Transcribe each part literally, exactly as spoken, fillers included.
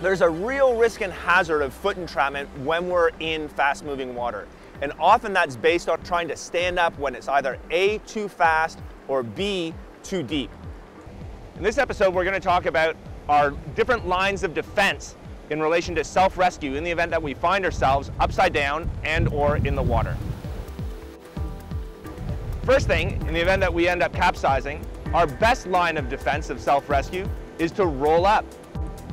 There's a real risk and hazard of foot entrapment when we're in fast-moving water. And often that's based on trying to stand up when it's either A, too fast, or B, too deep. In this episode, we're going to talk about our different lines of defense in relation to self-rescue in the event that we find ourselves upside down and or in the water. First thing, in the event that we end up capsizing, our best line of defense of self-rescue is to roll up.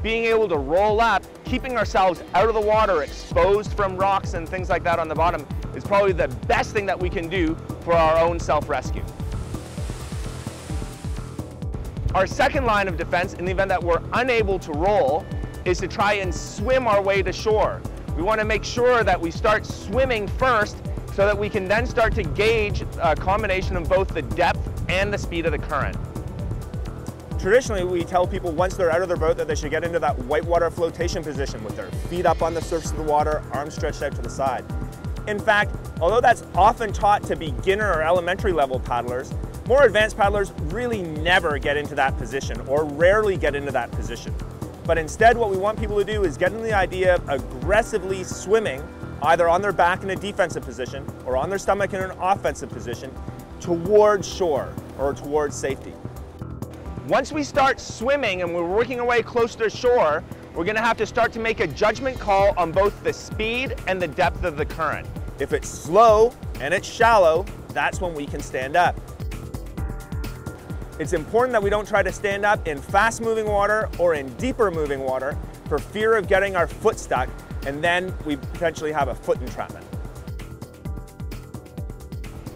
Being able to roll up, keeping ourselves out of the water, exposed from rocks and things like that on the bottom, is probably the best thing that we can do for our own self-rescue. Our second line of defense, in the event that we're unable to roll, is to try and swim our way to shore. We want to make sure that we start swimming first so that we can then start to gauge a combination of both the depth and the speed of the current. Traditionally, we tell people once they're out of their boat that they should get into that whitewater flotation position with their feet up on the surface of the water, arms stretched out to the side. In fact, although that's often taught to beginner or elementary level paddlers, more advanced paddlers really never get into that position or rarely get into that position. But instead, what we want people to do is get into the idea of aggressively swimming, either on their back in a defensive position or on their stomach in an offensive position, towards shore or towards safety. Once we start swimming and we're working our way close to shore, we're going to have to start to make a judgment call on both the speed and the depth of the current. If it's slow and it's shallow, that's when we can stand up. It's important that we don't try to stand up in fast-moving water or in deeper-moving water for fear of getting our foot stuck, and then we potentially have a foot entrapment.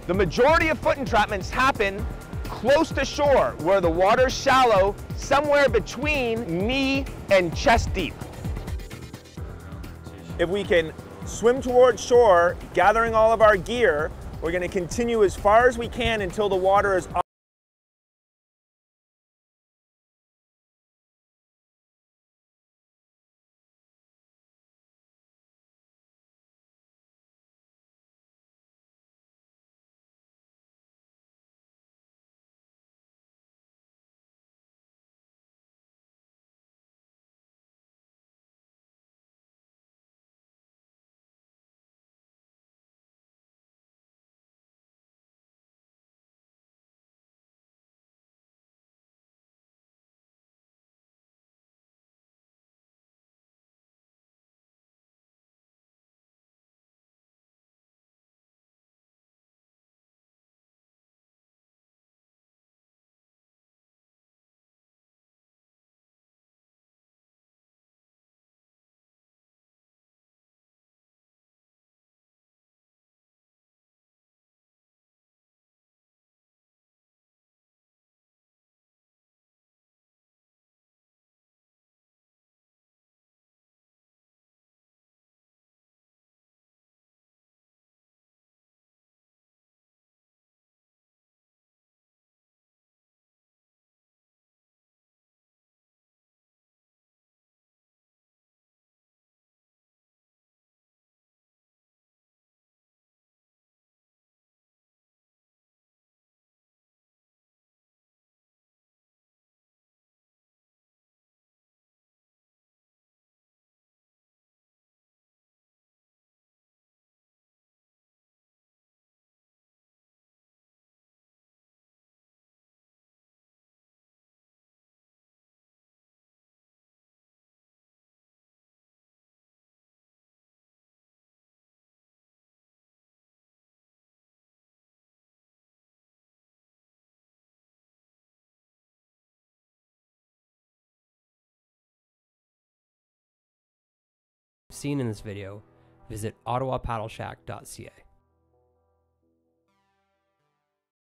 The majority of foot entrapments happen close to shore, where the water's shallow, somewhere between knee and chest deep. If we can swim towards shore, gathering all of our gear, we're going to continue as far as we can until the water is off. Seen in this video, visit Ottawa Paddle Shack dot C A.